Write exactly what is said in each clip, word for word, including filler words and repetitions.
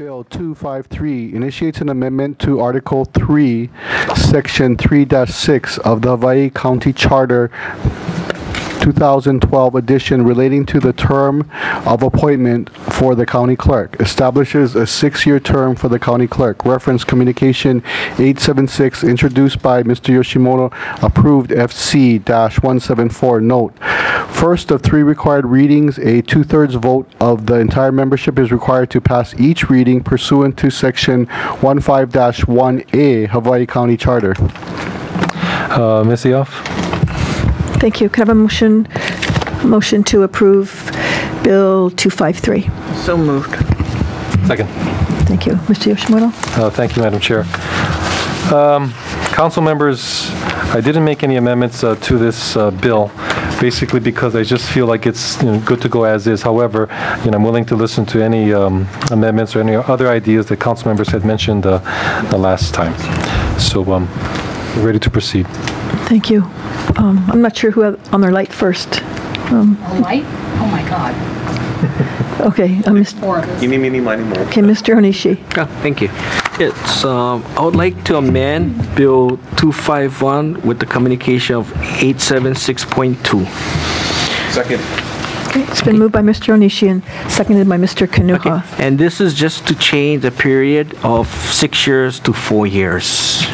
Bill two five three initiates an amendment to Article three, Section three dash six of the Hawaii County Charter two thousand twelve edition relating to the term of appointment for the county clerk. Establishes a six-year term for the county clerk. Reference Communication eight seventy-six introduced by Mister Yoshimoto, approved F C one seventy-four. Note, first of three required readings, a two-thirds vote of the entire membership is required to pass each reading pursuant to Section fifteen dash one A Hawaii County Charter. Uh, Miz Yoff? Thank you. Can I have a motion, a motion to approve Bill two five three? So moved. Second. Thank you. Mister Yoshimoto? Uh, thank you, Madam Chair. Um, council members, I didn't make any amendments uh, to this uh, bill, basically because I just feel like it's, you know, good to go as is. However, you know, I'm willing to listen to any um, amendments or any other ideas that council members had mentioned uh, the last time. So um, we're ready to proceed. Thank you. Um, I'm not sure who had on their light first. Um, a light? Oh my God. Okay. Um, you mean me, me, mine, and mine. Okay, Mister Onishi. Oh, thank you. It's, um, I would like to amend Bill two five one with the communication of eight seventy-six point two. Second. Okay, it's been okay. moved by Mister Onishi and seconded by Mister Kanhua. Okay. And this is just to change the period of six years to four years.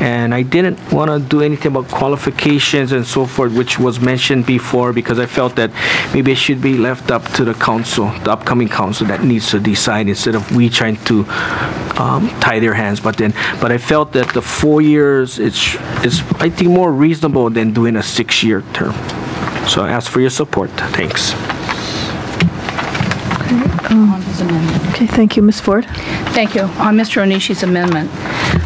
And I didn't want to do anything about qualifications and so forth, which was mentioned before, because I felt that maybe it should be left up to the council, the upcoming council that needs to decide, instead of we trying to um, tie their hands. But then, but I felt that the four years is, is I think more reasonable than doing a six-year term. So I ask for your support. Thanks. Um, okay, thank you, Miz Ford. Thank you. On Mister Onishi's amendment,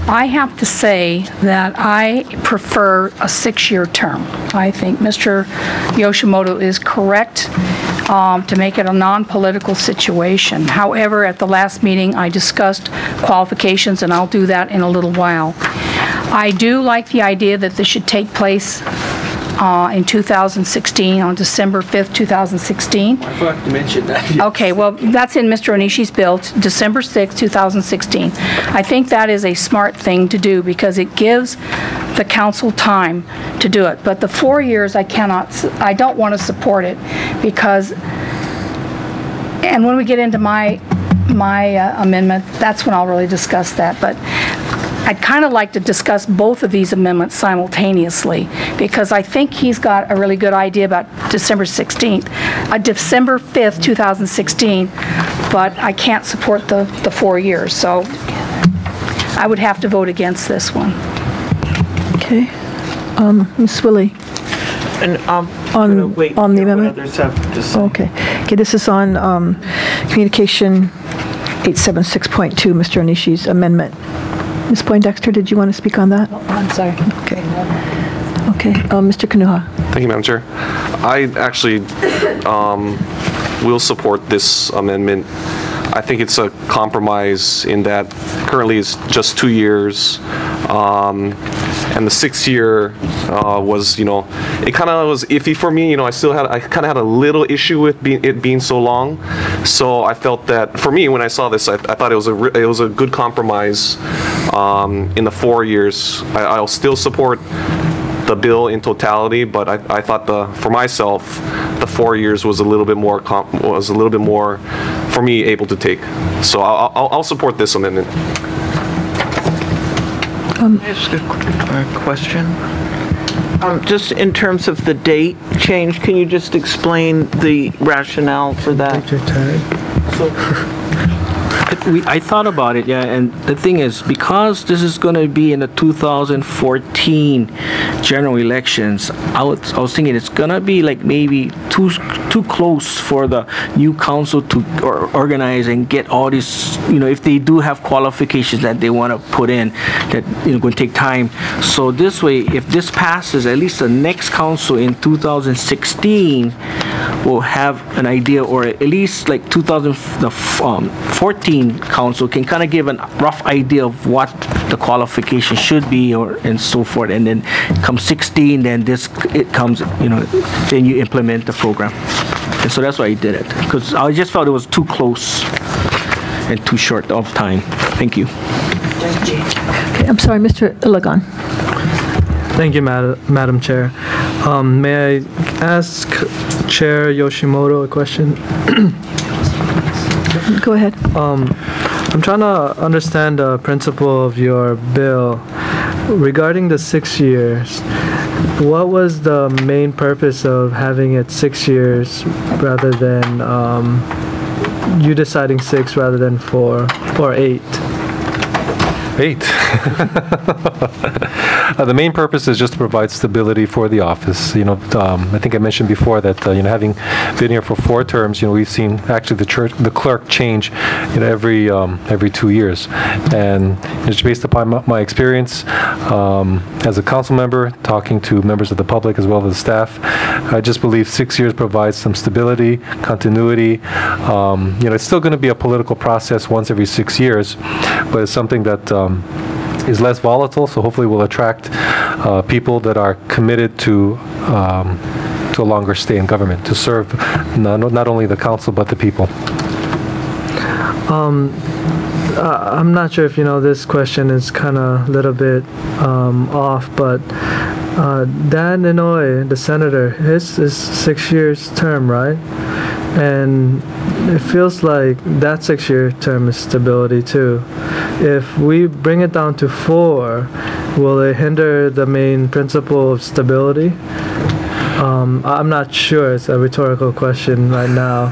I have to say that I prefer a six-year term. I think Mister Yoshimoto is correct um, to make it a non-political situation. However, at the last meeting, I discussed qualifications, and I'll do that in a little while. I do like the idea that this should take place Uh, in two thousand sixteen, on December fifth, two thousand sixteen. I forgot to mention that. Yes. Okay, well, that's in Mister Onishi's bill, December sixth, two thousand sixteen. I think that is a smart thing to do because it gives the council time to do it. But the four years, I cannot, I don't want to support it because, and when we get into my, my uh, amendment, that's when I'll really discuss that. But I'd kind of like to discuss both of these amendments simultaneously because I think he's got a really good idea about December sixteenth, uh, December fifth, two thousand sixteen, but I can't support the, the four years, so I would have to vote against this one. Okay. Um, Miz Wille. And um, on, wait on the amendment? Others have to say. Okay. Okay, this is on um, Communication eight seventy-six point two, Mister Onishi's amendment. Miz Poindexter, did you want to speak on that? Oh, I'm sorry. Okay. Okay. Um, Mister Kanhua. Thank you, Madam Chair. I actually um, will support this amendment. I think it's a compromise in that currently it's just two years, um, and the sixth year uh, was, you know, it kind of was iffy for me. You know, I still had, I kind of had a little issue with be it being so long. So I felt that for me, when I saw this, I, I thought it was a it was a good compromise um, in the four years. I, I'll still support the bill in totality, but I, I thought the for myself the four years was a little bit more comp was a little bit more for me able to take. So I'll, I'll, I'll support this amendment. Um, Can I ask a question? Um, just in terms of the date change, can you just explain the rationale for that? So We, I thought about it, yeah, and the thing is, because this is going to be in the two thousand fourteen general elections, I was, I was thinking it's going to be like maybe too too close for the new council to or, organize and get all these, you know, if they do have qualifications that they want to put in, that, you know, going to take time. So this way, if this passes, at least the next council in two thousand sixteen will have an idea, or at least like two thousand fourteen council can kind of give a rough idea of what the qualification should be, or and so forth, and then come sixteen, then this it comes, you know, then you implement the program. And so that's why I did it, because I just felt it was too close. and too short of time. Thank you. Okay, I'm sorry, Mister Ilagan. Thank you, Madam, Madam Chair. Um, may I ask Chair Yoshimoto a question? Go ahead. Um, I'm trying to understand the principle of your bill regarding the six years. What was the main purpose of having it six years rather than um, you deciding six rather than four or eight? Eight. uh, the main purpose is just to provide stability for the office. You know, um, I think I mentioned before that uh, you know, having been here for four terms, you know, we've seen actually the church, the clerk change, you know, every um, every two years, and it's based upon my, my experience um, as a council member, talking to members of the public as well as the staff. I just believe six years provides some stability, continuity. Um, you know, it's still going to be a political process once every six years, but it's something that. Um, is less volatile, so hopefully we'll attract uh, people that are committed to um, to a longer stay in government, to serve not, not only the council but the people. Um, I'm not sure if you know, this question is kind of a little bit um, off, but uh, Dan Inouye, the senator, his is six years term, right? And it feels like that six-year term is stability too. If we bring it down to four, will it hinder the main principle of stability? Um, I'm not sure. It's a rhetorical question right now.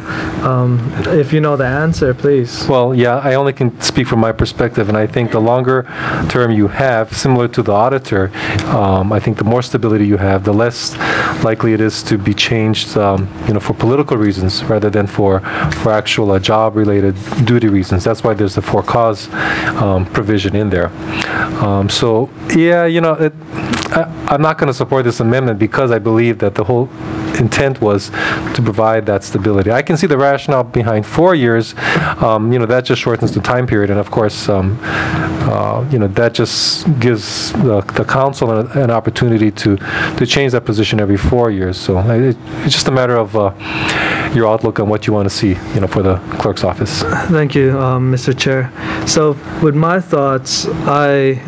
Um, if you know the answer, please. Well, yeah, I only can speak from my perspective, and I think the longer term you have, similar to the auditor, um, I think the more stability you have, the less likely it is to be changed, um, you know, for political reasons rather than for for actual uh, job-related duty reasons. That's why there's the for-cause um, provision in there. Um, so, yeah, you know, it, I, I'm not going to support this amendment because I believe that the whole intent was to provide that stability. I can see the rationale behind four years. Um, you know, that just shortens the time period, and of course, um, uh, you know, that just gives the, the council an, an opportunity to to change that position every four years. So it, it's just a matter of uh, your outlook on what you want to see, you know, for the clerk's office. Thank you, um, Mister Chair. So, with my thoughts, I.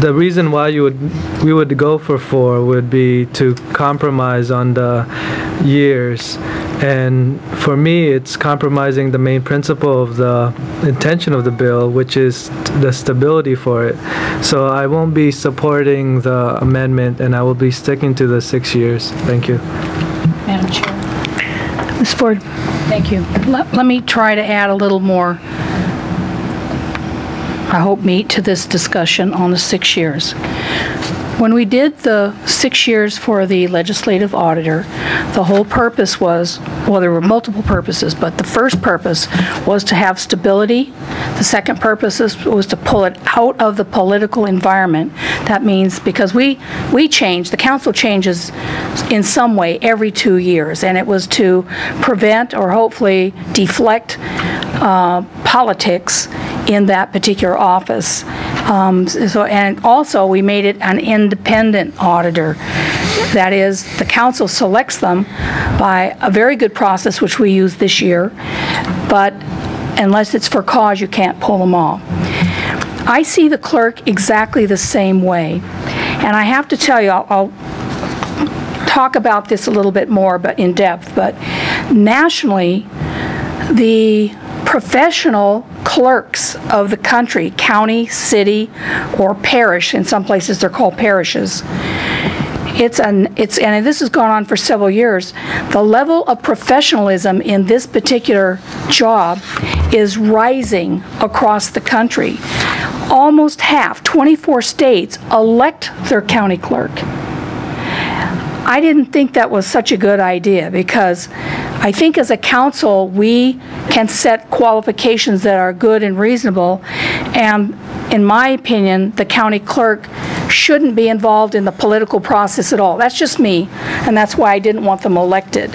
The reason why you would we would go for four would be to compromise on the years, and for me it's compromising the main principle of the intention of the bill, which is the stability for it. So I won't be supporting the amendment, and I will be sticking to the six years. Thank you. Madam Chair. Miz Ford. Thank you. Let, let me try to add a little more, I hope, meet to this discussion on the six years. When we did the six years for the legislative auditor, the whole purpose was, well, there were multiple purposes, but the first purpose was to have stability. The second purpose was to pull it out of the political environment. That means because we, we change, the council changes in some way every two years, and it was to prevent or hopefully deflect uh, politics in that particular office. Um, so, and also we made it an independent auditor. That is, the council selects them by a very good process, which we use this year, but unless it's for cause, you can't pull them all. I see the clerk exactly the same way. And I have to tell you, I'll, I'll talk about this a little bit more, but in depth, but nationally, the professional clerks of the country, county, city, or parish, in some places they're called parishes, it's an it's and this has gone on for several years, the level of professionalism in this particular job is rising across the country. Almost half, twenty-four states, elect their county clerk. I didn't think that was such a good idea, because I think as a council we can set qualifications that are good and reasonable, and in my opinion the county clerk shouldn't be involved in the political process at all. That's just me, and that's why I didn't want them elected.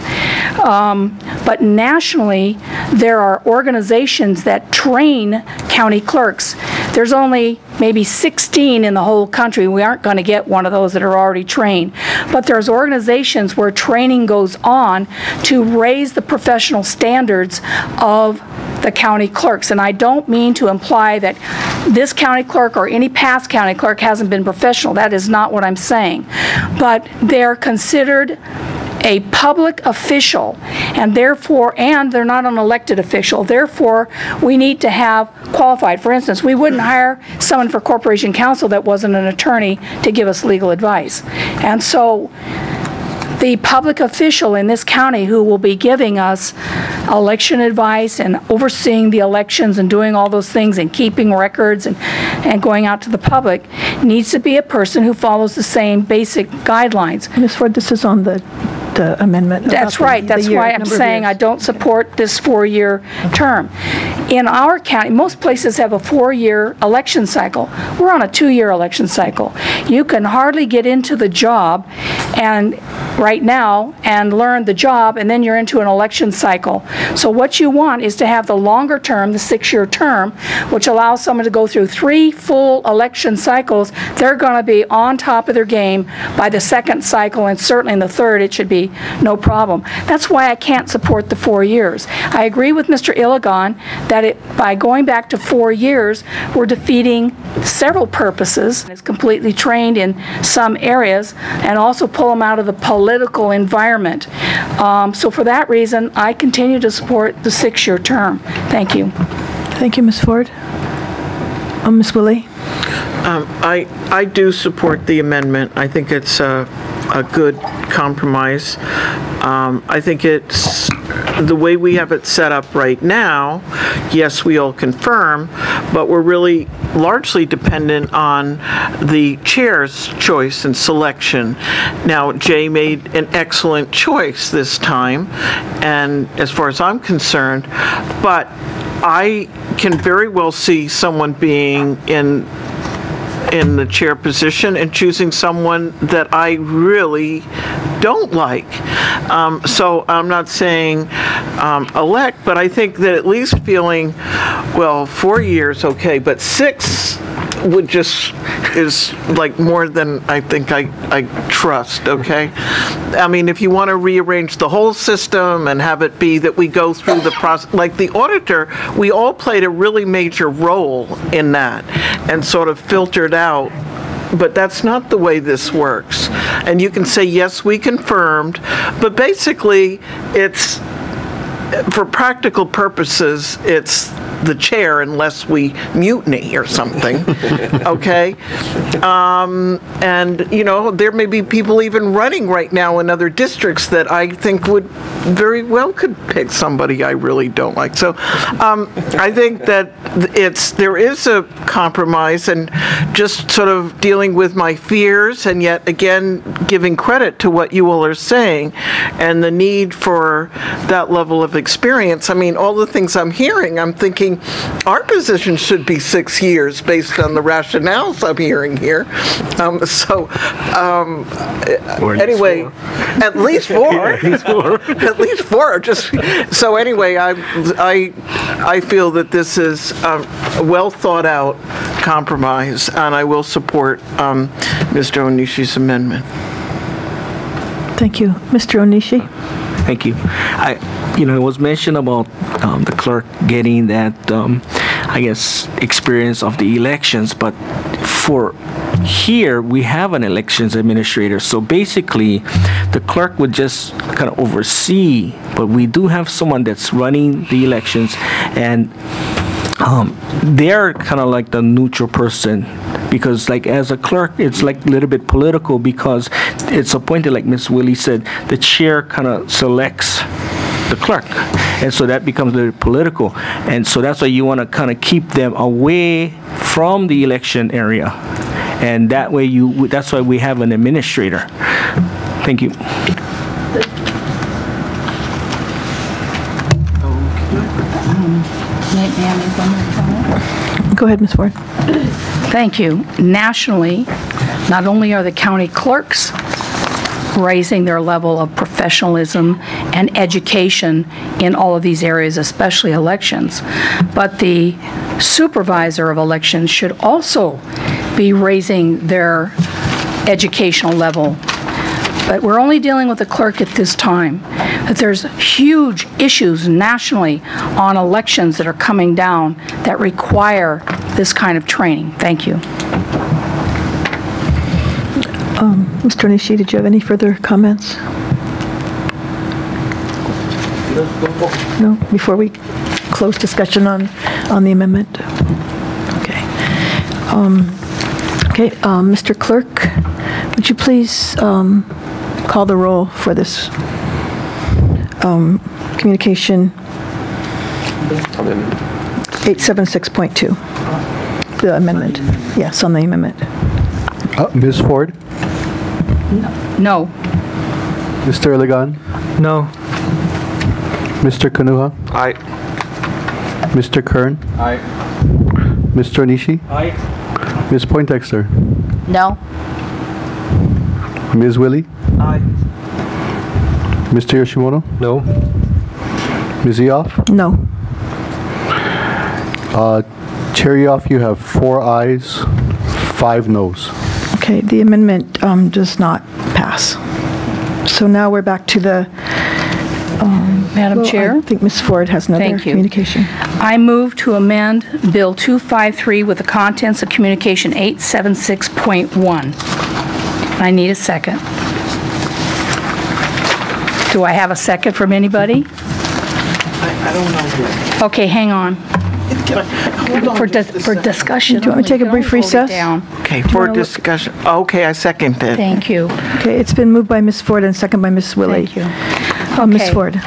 Um, but nationally there are organizations that train county clerks. There's only maybe sixteen in the whole country. We aren't going to get one of those that are already trained, but there's organizations where training goes on to raise the professional standards of the county clerks. And I don't mean to imply that this county clerk or any past county clerk hasn't been professional. That is not what I'm saying. But they're considered a public official, and therefore, and they're not an elected official, therefore we need to have qualified. For instance, we wouldn't hire someone for corporation counsel that wasn't an attorney to give us legal advice. And so the public official in this county who will be giving us election advice and overseeing the elections and doing all those things and keeping records and, and going out to the public needs to be a person who follows the same basic guidelines. Miz Ford, this is on the The amendment. That's right. The, That's the year, why I'm saying I don't support this four-year term. In our county, most places have a four-year election cycle. We're on a two-year election cycle. You can hardly get into the job and right now and learn the job, and then you're into an election cycle. So what you want is to have the longer term, the six-year term, which allows someone to go through three full election cycles. They're going to be on top of their game by the second cycle, and certainly in the third it should be no problem. That's why I can't support the four years. I agree with Mister Ilagan that it, by going back to four years, we're defeating several purposes. It's completely trained in some areas and also pull them out of the political environment. Um, so for that reason, I continue to support the six-year term. Thank you. Thank you, Miz Ford. Um, Miz Wille? Um, I, I do support the amendment. I think it's uh, a good compromise. Um, I think it's the way we have it set up right now. Yes, we all confirm, but we're really largely dependent on the chair's choice and selection. Now, Jay made an excellent choice this time, and as far as I'm concerned, but I can very well see someone being in in the chair position and choosing someone that I really don't like. Um, so I'm not saying um, elect, but I think that at least feeling, well, four years, okay, but six would just is like more than I think I, I trust, okay? I mean, if you want to rearrange the whole system and have it be that we go through the process, like the auditor, we all played a really major role in that and sort of filtered out, but that's not the way this works. And you can say, yes, we confirmed, but basically it's, for practical purposes, it's the chair unless we mutiny or something, okay? Um, and, you know, there may be people even running right now in other districts that I think would very well could pick somebody I really don't like. So um, I think that it's there is a compromise and just sort of dealing with my fears and yet again giving credit to what you all are saying and the need for that level of experience. I mean, all the things I'm hearing, I'm thinking our position should be six years based on the rationales I'm hearing here. Um, so um, anyway, four. at least four. at least four. at least four. Just so anyway, I I I feel that this is a well thought out compromise, and I will support um, Mister Onishi's amendment. Thank you, Mister Onishi. Thank you. I, you know, it was mentioned about um, the clerk getting that, um, I guess, experience of the elections. But for here, we have an elections administrator. So basically, the clerk would just kind of oversee. But we do have someone that's running the elections, and um, they're kind of like the neutral person. Because like as a clerk, it's like a little bit political because it's appointed, like Miz Wille said, the chair kind of selects the clerk. And so that becomes a little political. And so that's why you want to kind of keep them away from the election area. And that way you, that's why we have an administrator. Thank you. Go ahead, Miz Ford. Thank you. Nationally, not only are the county clerks raising their level of professionalism and education in all of these areas, especially elections, but the supervisor of elections should also be raising their educational level. but we're only dealing with the clerk at this time. But there's huge issues nationally on elections that are coming down that require this kind of training. Thank you. Um, Mister Nishi, did you have any further comments? No? Before we close discussion on, on the amendment? Okay. Um, okay, um, Mister Clerk, would you please um, call the roll for this um, communication eight seventy-six point two, the amendment? Yes, on the amendment. Uh, Miz Ford? No. No. Mister Ilagan? No. Mister Kanhua? Aye. Mister Kern? Aye. Mister Nishi? Aye. Miz Poindexter? No. Miz Wille? Aye. Mister Yoshimoto? No. Miz Yoff? No. Uh, Chair Yoff, you have four ayes, five noes. Okay, the amendment um, does not pass. So now we're back to the... Um, Madam well, Chair? I think Miz Ford has another communication. I move to amend Bill two five three with the contents of Communication eight seventy-six point one. I need a second. Do I have a second from anybody? I, I don't know. Okay, hang on. Hold for, dis for discussion. Do you want to take a brief recess? Okay, for discussion. Oh, okay, I second that. Thank you. Okay, it's been moved by Miz Ford and second by Miz Wille. Thank you. Oh, okay. Miz Ford.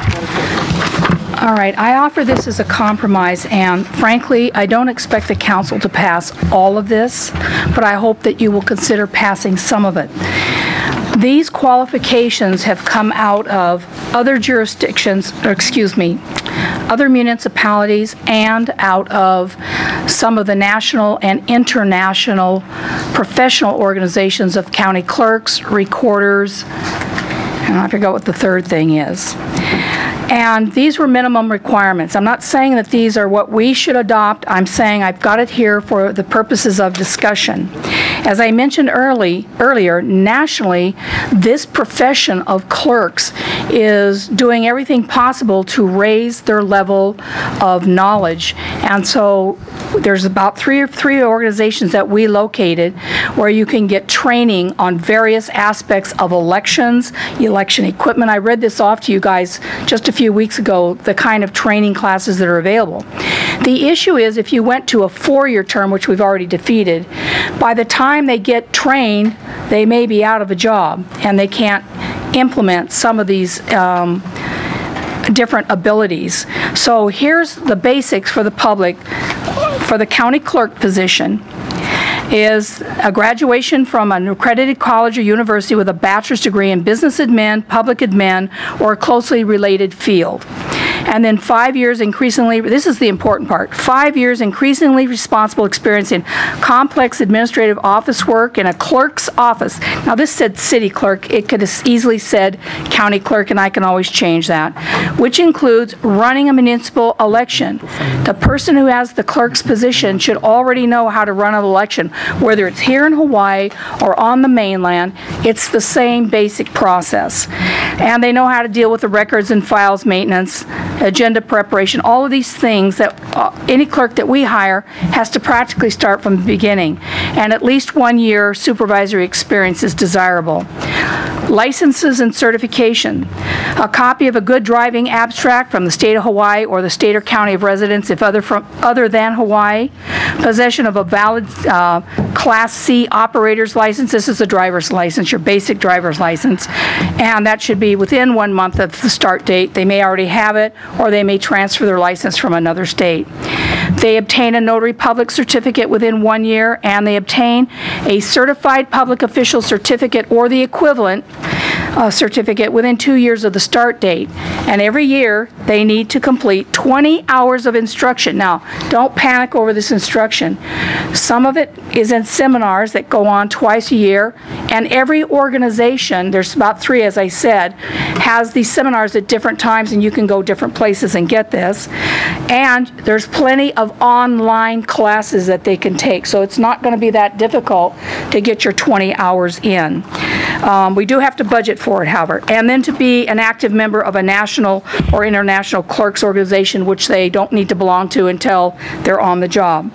All right, I offer this as a compromise, and frankly, I don't expect the council to pass all of this, but I hope that you will consider passing some of it. These qualifications have come out of other jurisdictions, or excuse me, other municipalities, and out of some of the national and international professional organizations of county clerks, recorders, and I forgot what the third thing is. And these were minimum requirements. I'm not saying that these are what we should adopt. I'm saying I've got it here for the purposes of discussion. As I mentioned early, earlier, nationally, this profession of clerks is doing everything possible to raise their level of knowledge. And so there's about three or three organizations that we located where you can get training on various aspects of elections, election equipment. I read this off to you guys just a few weeks ago, the kind of training classes that are available. The issue is if you went to a four-year term, which we've already defeated, by the time they get trained, they may be out of a job and they can't implement some of these um, different abilities. So here's the basics for the public. For the county clerk position is a graduation from an accredited college or university with a bachelor's degree in business admin, public admin, or a closely related field. And then five years increasingly, this is the important part, five years increasingly responsible experience in complex administrative office work in a clerk's office. Now this said city clerk, it could have easily said county clerk, and I can always change that, which includes running a municipal election. The person who has the clerk's position should already know how to run an election, whether it's here in Hawaii or on the mainland, it's the same basic process. And they know how to deal with the records and files maintenance, agenda preparation, all of these things that uh, any clerk that we hire has to practically start from the beginning, and at least one year supervisory experience is desirable. Licenses and certification. A copy of a good driving abstract from the state of Hawaii or the state or county of residence if other, from, other than Hawaii. Possession of a valid uh, Class C operator's license. This is a driver's license, your basic driver's license. And that should be within one month of the start date. They may already have it, or they may transfer their license from another state. They obtain a notary public certificate within one year, and they obtain a certified public official certificate or the equivalent uh, certificate within two years of the start date. And every year, they need to complete twenty hours of instruction. Now, don't panic over this instruction. Some of it is in seminars that go on twice a year, and every organization, there's about three, as I said, has these seminars at different times, and you can go different places and get this. And there's plenty of online classes that they can take, so it's not going to be that difficult to get your twenty hours in. Um, we do have to budget for it, however, and then to be an active member of a national or international clerks organization, which they don't need to belong to until they're on the job.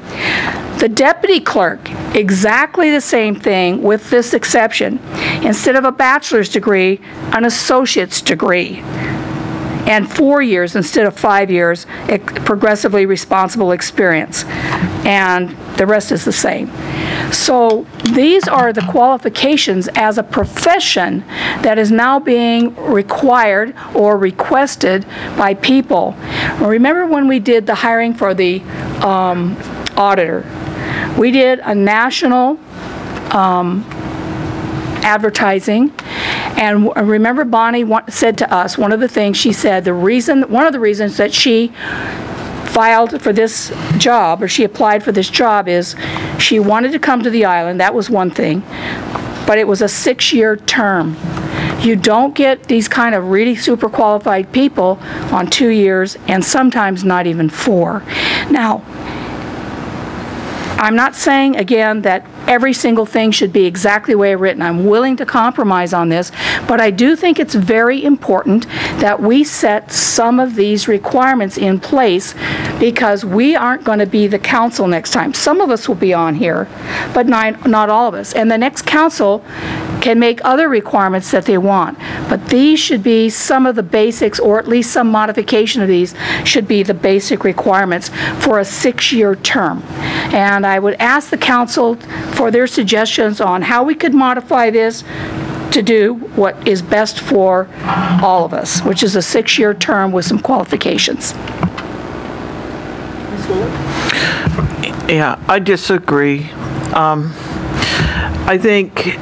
The deputy clerk, exactly the same thing with this exception. Instead of a bachelor's degree, an associate's degree, and four years instead of five years, progressively responsible experience. And the rest is the same. So these are the qualifications as a profession that is now being required or requested by people. Remember when we did the hiring for the um, auditor? We did a national um, advertising, and remember Bonnie said to us, one of the things she said, the reason, one of the reasons that she filed for this job, or she applied for this job, is she wanted to come to the island. That was one thing, but it was a six-year term. You don't get these kind of really super qualified people on two years, and sometimes not even four. Now, I'm not saying, again, that every single thing should be exactly the way written. I'm willing to compromise on this, but I do think it's very important that we set some of these requirements in place, because we aren't going to be the council next time. Some of us will be on here, but not, not all of us. And the next council can make other requirements that they want. But these should be some of the basics, or at least some modification of these should be the basic requirements for a six-year term. And I would ask the council for their suggestions on how we could modify this to do what is best for all of us, which is a six-year term with some qualifications. Yeah, I disagree. Um, I think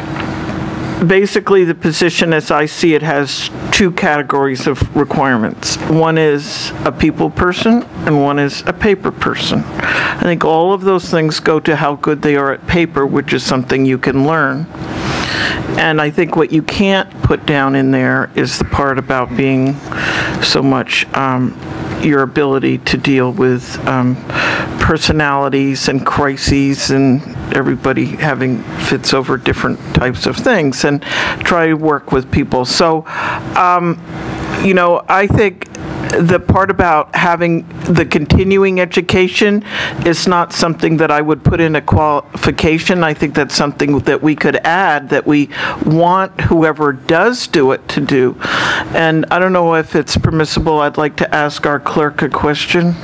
basically, the position as I see it has two categories of requirements. One is a people person and one is a paper person. I think all of those things go to how good they are at paper, which is something you can learn. And I think what you can't put down in there is the part about being so much um, your ability to deal with um, personalities and crises, and everybody having fits over different types of things, and try to work with people. So, um, you know, I think the part about having the continuing education is not something that I would put in a qualification. I think that's something that we could add, that we want whoever does do it to do. And I don't know if it's permissible. I'd like to ask our clerk a question.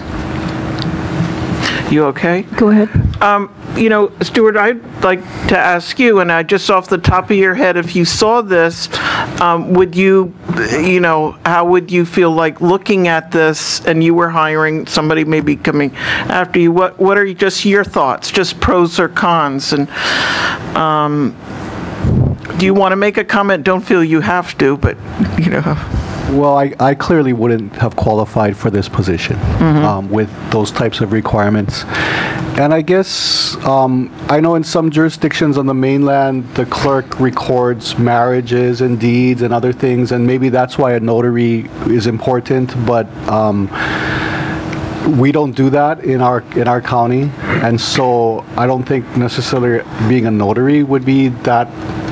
You okay? Go ahead. Um, you know, Stewart, I'd like to ask you, and I just off the top of your head, if you saw this, um, would you, you know, how would you feel like looking at this, and you were hiring somebody maybe coming after you? What, what are you, just your thoughts, just pros or cons? And um, do you want to make a comment? Don't feel you have to, but, you know. Well, I, I clearly wouldn't have qualified for this position, mm-hmm. um, with those types of requirements. And I guess, um, I know in some jurisdictions on the mainland, the clerk records marriages and deeds and other things, and maybe that's why a notary is important, but um, we don't do that in our, in our county, and so I don't think necessarily being a notary would be that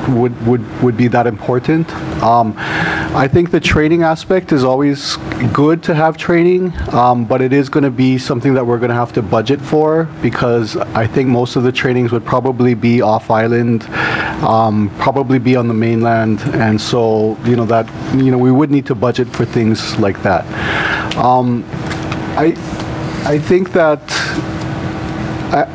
would would would be that important. um, I think the training aspect is always good to have training, um, but it is going to be something that we're going to have to budget for, because I think most of the trainings would probably be off island, um, probably be on the mainland, and so, you know, that, you know, we would need to budget for things like that. um, I I think that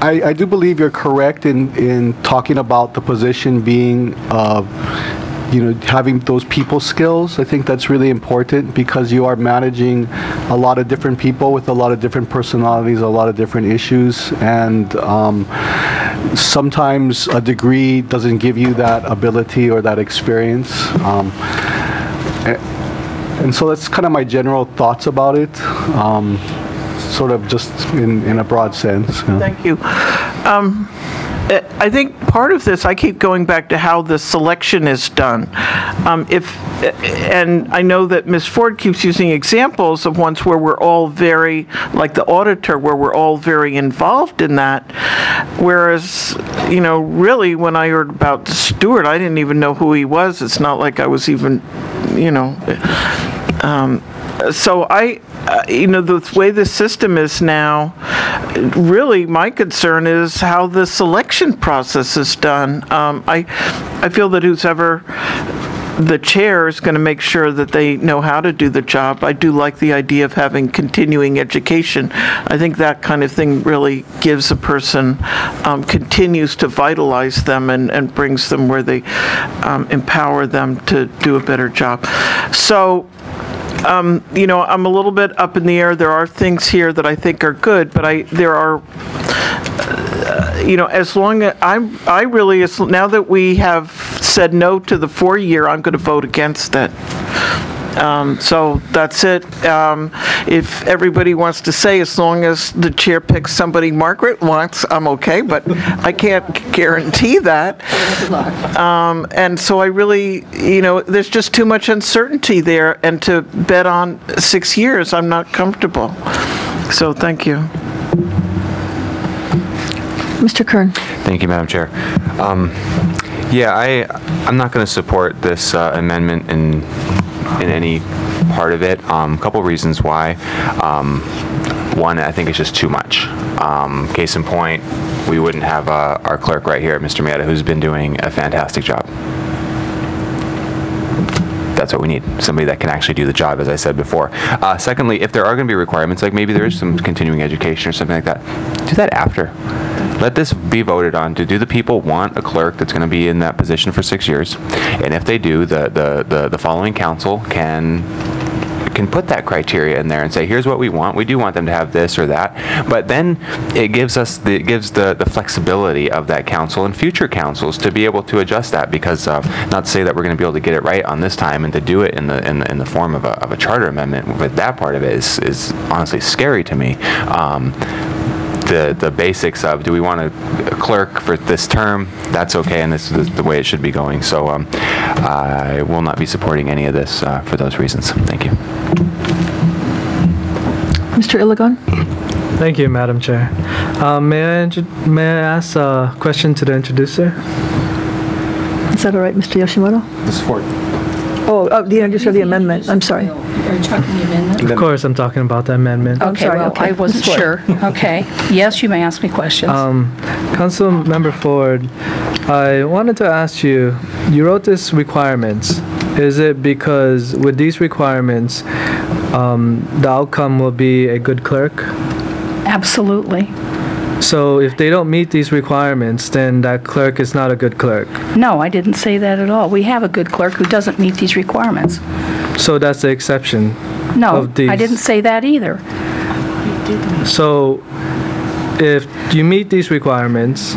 I, I do believe you're correct in, in talking about the position being, uh, you know, having those people skills. I think that's really important, because you are managing a lot of different people with a lot of different personalities, a lot of different issues, and um, sometimes a degree doesn't give you that ability or that experience. Um, and so that's kind of my general thoughts about it. Um, sort of just in, in a broad sense. Yeah. Thank you. Um, I think part of this, I keep going back to how the selection is done. Um, if, and I know that Miz Ford keeps using examples of ones where we're all very, like the auditor, where we're all very involved in that. Whereas, you know, really when I heard about Stewart, I didn't even know who he was. It's not like I was even, you know. Um, so I, Uh, you know, the way the system is now, really my concern is how the selection process is done. Um, I, I feel that who's ever the chair is going to make sure that they know how to do the job. I do like the idea of having continuing education. I think that kind of thing really gives a person, um, continues to vitalize them and, and brings them where they um, empower them to do a better job. So, Um, you know, I'm a little bit up in the air. There are things here that I think are good, but I there are, uh, you know, as long as I'm, I really, as, now that we have said no to the four year, I'm going to vote against it. Um, so that's it. Um, if everybody wants to say, as long as the chair picks somebody Margaret wants, I'm okay, but I can't guarantee that. Um, and so I really, you know, there's just too much uncertainty there, and to bet on six years, I'm not comfortable. So thank you. Mister Kern. Thank you, Madam Chair. Um, yeah, I, I'm not going to support this uh, amendment in in any part of it. Um, a couple reasons why. Um, one, I think it's just too much. Um, case in point, we wouldn't have uh, our clerk right here, Mister Maeda, who's been doing a fantastic job. That's what we need, somebody that can actually do the job, as I said before. Uh, secondly, if there are going to be requirements, like maybe there is some continuing education or something like that, do that after. Let this be voted on. Do, do the people want a clerk that's going to be in that position for six years? And if they do, the, the, the, the following council can, can put that criteria in there and say, here's what we want. We do want them to have this or that. But then it gives us the, it gives the, the flexibility of that council and future councils to be able to adjust that, because uh, not to say that we're going to be able to get it right on this time, and to do it in the, in the, in the form of a, of a charter amendment, but that part of it is, is honestly scary to me. Um, The, the basics of, do we want a, a clerk for this term? That's okay, and this is the way it should be going. So um, I will not be supporting any of this uh, for those reasons. Thank you. Mister Ilagan. Thank you, Madam Chair. Uh, may, I may I ask a question to the introducer? Is that all right, Mister Yoshimoto? Miz Ford. Oh, oh, the introducer of the amendment. I'm sorry. Are you talking the amendment? Of course, I'm talking about the amendment. Okay, I'm sorry, well, okay. I wasn't sure. Okay. Yes, you may ask me questions. Um, Council Member Ford, I wanted to ask you, you wrote this requirements. Is it because with these requirements, um, the outcome will be a good clerk? Absolutely. So if they don't meet these requirements, then that clerk is not a good clerk? No, I didn't say that at all. We have a good clerk who doesn't meet these requirements. So that's the exception? No, of these. I didn't say that either. So if you meet these requirements,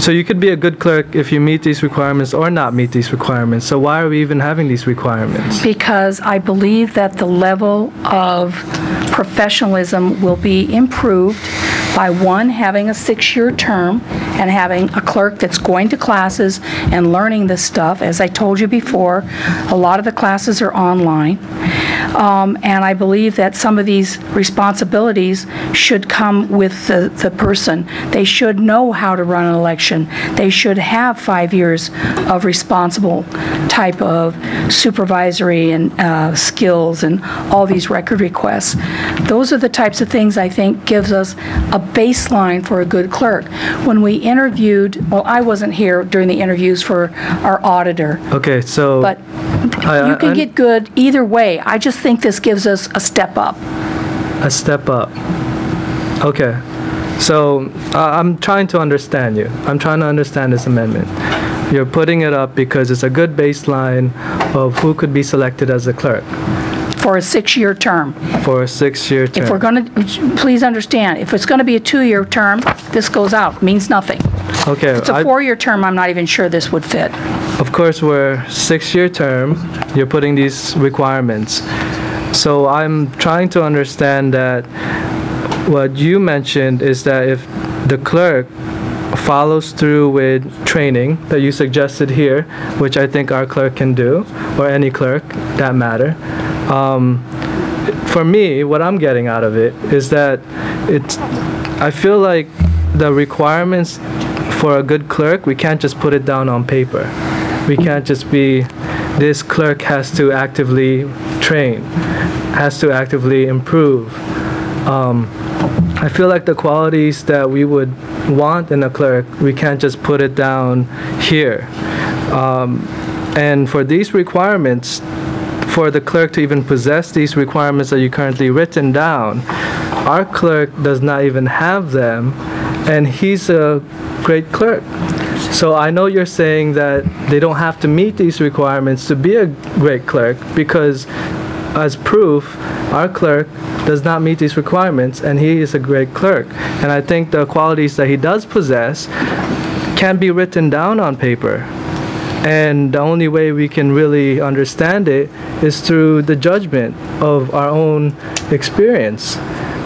so you could be a good clerk if you meet these requirements or not meet these requirements. So why are we even having these requirements? Because I believe that the level of professionalism will be improved by, one, having a six-year term and having a clerk that's going to classes and learning this stuff. As I told you before, a lot of the classes are online. Um, and I believe that some of these responsibilities should come with the, the person. They should know how to run an election. They should have five years of responsible type of supervisory and uh, skills and all these record requests. Those are the types of things I think gives us a baseline for a good clerk. When we interviewed, well, I wasn't here during the interviews for our auditor. Okay, so... But I, you can I, get good either way. I just think this gives us a step up. A step up. Okay. So uh, I'm trying to understand you. I'm trying to understand this amendment. You're putting it up because it's a good baseline of who could be selected as a clerk. For a six-year term. For a six-year term. If we're going to, please understand, if it's going to be a two-year term, this goes out. Means nothing. Okay. If it's a four-year term, I'm not even sure this would fit. Of course, we're six-year term. You're putting these requirements. So I'm trying to understand that what you mentioned is that if the clerk follows through with training that you suggested here, which I think our clerk can do, or any clerk, that matter. Um, for me, what I'm getting out of it is that it's, I feel like the requirements for a good clerk, we can't just put it down on paper. We can't just be, this clerk has to actively train, has to actively improve. Um, I feel like the qualities that we would want in a clerk, we can't just put it down here. Um, and for these requirements, for the clerk to even possess these requirements that you currently written down, our clerk does not even have them, and he's a great clerk. So I know you're saying that they don't have to meet these requirements to be a great clerk, because as proof, our clerk does not meet these requirements, and he is a great clerk. And I think the qualities that he does possess can be written down on paper. And the only way we can really understand it is through the judgment of our own experience.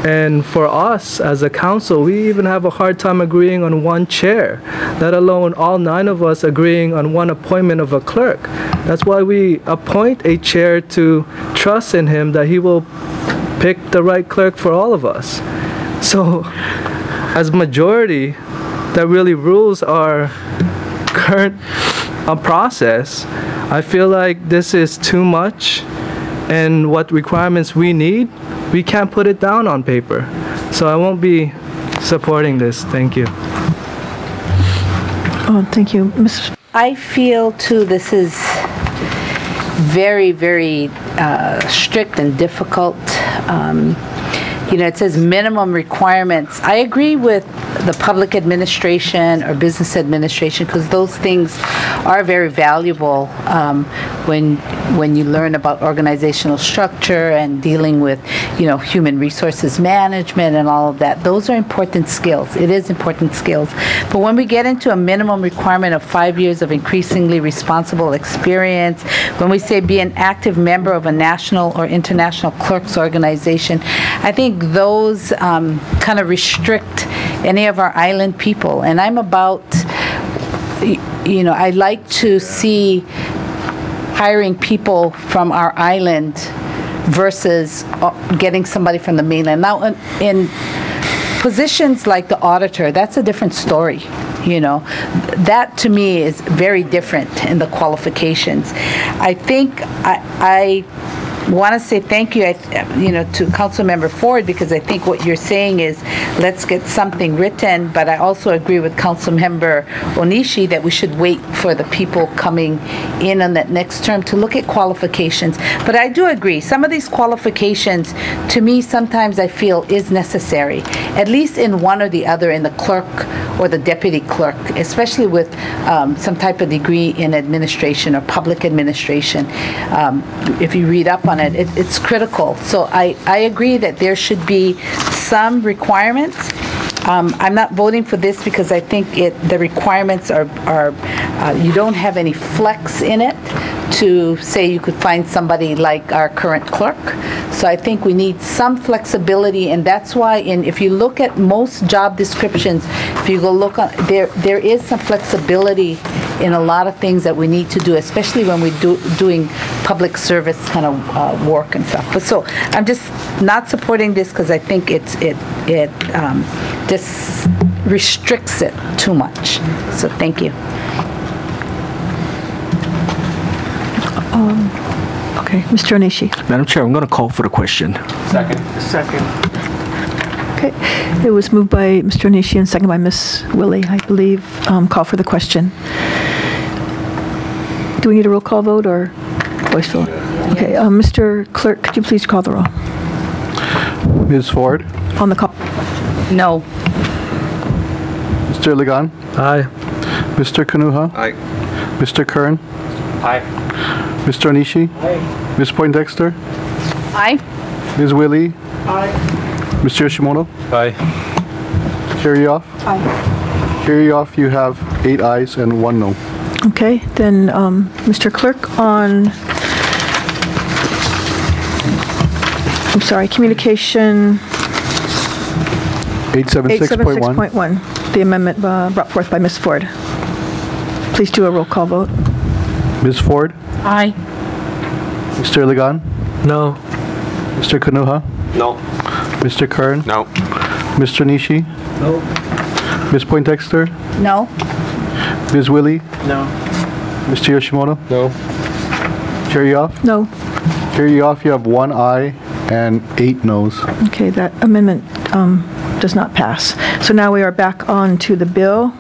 And for us as a council, we even have a hard time agreeing on one chair, let alone all nine of us agreeing on one appointment of a clerk. That's why we appoint a chair, to trust in him that he will pick the right clerk for all of us. So as majority that really rules our current uh, process, I feel like this is too much, and what requirements we need, we can't put it down on paper. So I won't be supporting this. Thank you. Oh, thank you. Miz I feel too this is very, very uh, strict and difficult. Um, you know, it says minimum requirements. I agree with the public administration or business administration, because those things are very valuable um, when when you learn about organizational structure and dealing with, you know, human resources management and all of that. Those are important skills. It is important skills. But when we get into a minimum requirement of five years of increasingly responsible experience, when we say be an active member of a national or international clerks organization, I think those um, kind of restrict any of our island people. And I'm about, you know, I like to see hiring people from our island versus getting somebody from the mainland. Now, in positions like the auditor, that's a different story. You know, that to me is very different in the qualifications. I think I, I want to say thank you, you know, to Councilmember Ford, because I think what you're saying is let's get something written, but I also agree with Councilmember Onishi that we should wait for the people coming in on that next term to look at qualifications. But I do agree, some of these qualifications, to me, sometimes I feel is necessary, at least in one or the other, in the clerk or the deputy clerk, especially with um, some type of degree in administration or public administration. Um, if you read up on it, it it's critical. So I, I agree that there should be some requirements. Um, I'm not voting for this because I think it the requirements are, are uh, you don't have any flex in it to say you could find somebody like our current clerk. So I think we need some flexibility, and that's why in if you look at most job descriptions, if you go look on, there there is some flexibility in a lot of things that we need to do, especially when we're do, doing public service kind of uh, work and stuff. But so I'm just not supporting this because I think it's it it um, just restricts it too much. So thank you. Um, okay, Mister Onishi. Madam Chair, I'm going to call for the question. Second. Second. Okay, it was moved by Mister Onishi and seconded by Miz Wille, I believe. Um, call for the question. Do we need a roll call vote or voice vote? Okay, um, Mister Clerk, could you please call the roll? Miz Ford? On the call. No. Mister Ilagan? Aye. Mister Kanhua? Aye. Mister Kern? Aye. Mister Onishi? Aye. Miz Poindexter? Aye. Miz Wille? Aye. Mister Yoshimoto? Aye. Carry off? Aye. Carry off, you have eight ayes and one no. Okay, then um, Mister Clerk, on, I'm sorry, Communication eight seven six point one. the amendment uh, brought forth by Miz Ford. Please do a roll call vote. Miz Ford? Aye. Mister Ilagan? No. Mister Kanhua? No. Mister Kern? No. Mister Nishi? No. Miz Poindexter? No. Miz Wille? No. Mister Yoshimoto? No. Chair Yoff? No. Chair Yoff, you have one aye and eight noes. Okay, that amendment um, does not pass. So now we are back on to the bill,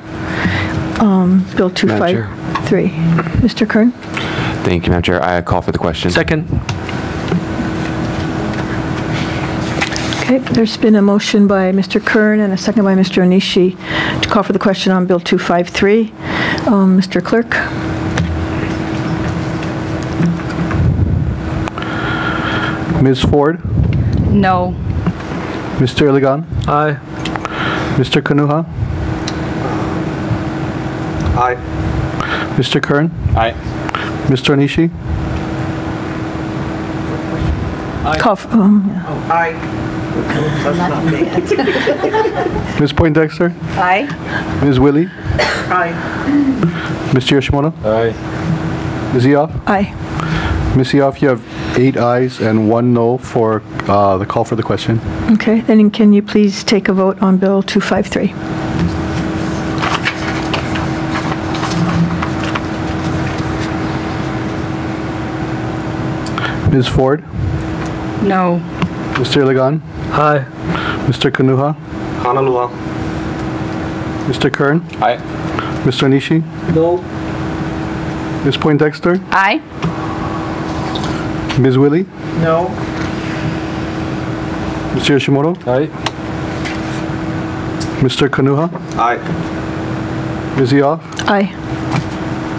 um, Bill two five three. Mister Kern? Thank you, Madam Chair. I call for the question. Second. Okay, there's been a motion by Mister Kern and a second by Mister Onishi to call for the question on Bill two five three. Um, Mister Clerk? Miz Ford? No. Mister Ilagan? Aye. Mister Kanhua? Aye. Mister Kern? Aye. Mister Onishi? Aye. Cough. Um, yeah. Oh, aye. Miz Poindexter? Aye. Miz Wille? Aye. Mister Yoshimoto? Aye. Miz Yoff? Aye. Miz Yoff, you have eight ayes and one no for uh, the call for the question. Okay, then can you please take a vote on Bill two five three? Miz Ford? No. Mister Ilagan? Aye. Mister Kanhua? Kanhua. Mister Kern? Aye. Mister Nishi? No. Miz Poindexter? Aye. Miz Wille? No. Mister Yoshimoto? Aye. Mister Kanhua? Aye. Miz Yoff? Aye.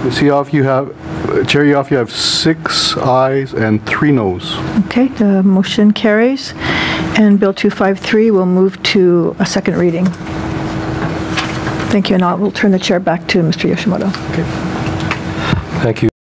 Miz Yoff, you have, uh, Chair Yoff, you have six ayes and three noes. Okay, the motion carries. And Bill two five three will move to a second reading. Thank you, and I will turn the chair back to Mister Yoshimoto. Okay. Thank you.